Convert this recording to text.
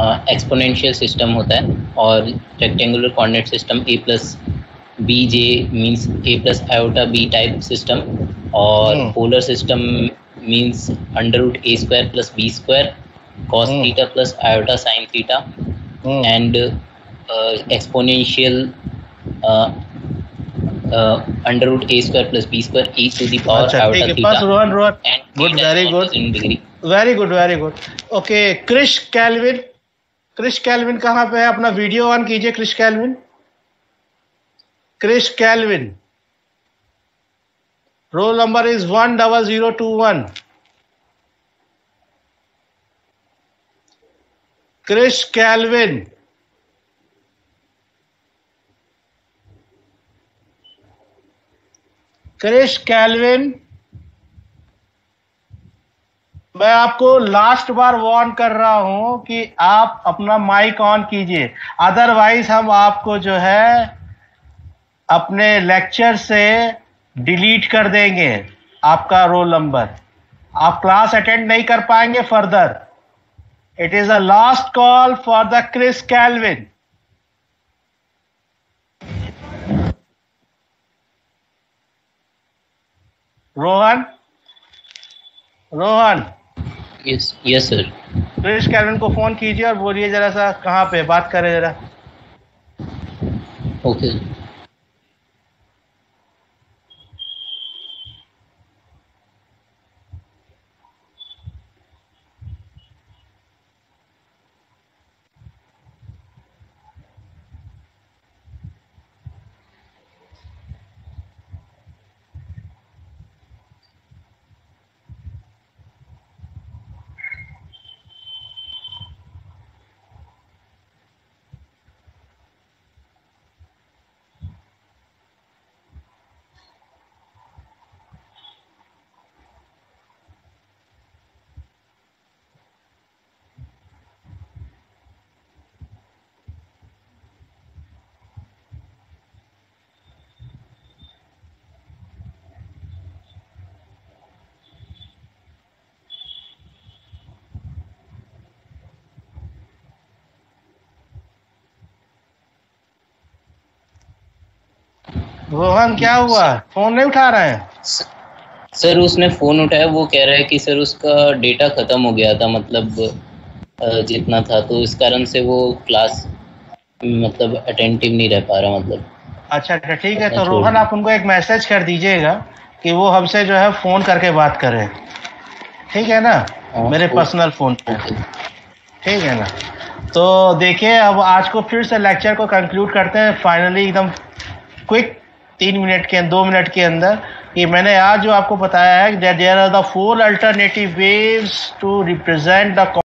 Exponential system होता है और rectangular coordinate system A plus B J means A plus iota B type system और polar system means under root A square plus B square cos theta plus iota sine theta and exponential under root A square plus B square E to the power iota theta and good very good okay Krish Calvin कहाँ पे है? अपना video on कीजिए Krish Calvin roll number is 10021 Krrish Calvin मैं आपको last बार warn कर रहा हूं कि आप अपना माइक ऑन कीजिए, अदरवाइज हम आपको जो है अपने लेक्चर से डिलीट कर देंगे आपका रोल नंबर, आप क्लास अटेंड नहीं कर पाएंगे further. It is a last call for the Krish Calvin. Rohan yes sir, Krish Calvin को फोन कीजिए और बोलिए जरा सा कहाँ पे बात करें जरा। ओके रोहन, क्या हुआ? फोन नहीं उठा रहे हैं सर? उसने फोन उठाया, वो कह रहा है कि सर उसका डेटा खत्म हो गया था, मतलब जितना था, तो इस कारण से वो क्लास मतलब अटेंटिव नहीं रह पा रहा मतलब। अच्छा ठीक है, तो रोहन आप उनको एक मैसेज कर दीजिएगा कि वो हमसे जो है फोन करके बात करें, ठीक है ना, मेरे पर्सनल फोन पे, ठीक है ना। तो देखिए अब आज को फिर से लेक्चर को कंक्लूड करते हैं फाइनली एकदम क्विक 2 मिनट के अंदर। ये मैंने आज जो आपको बताया है that there are the 4 alternative ways to represent the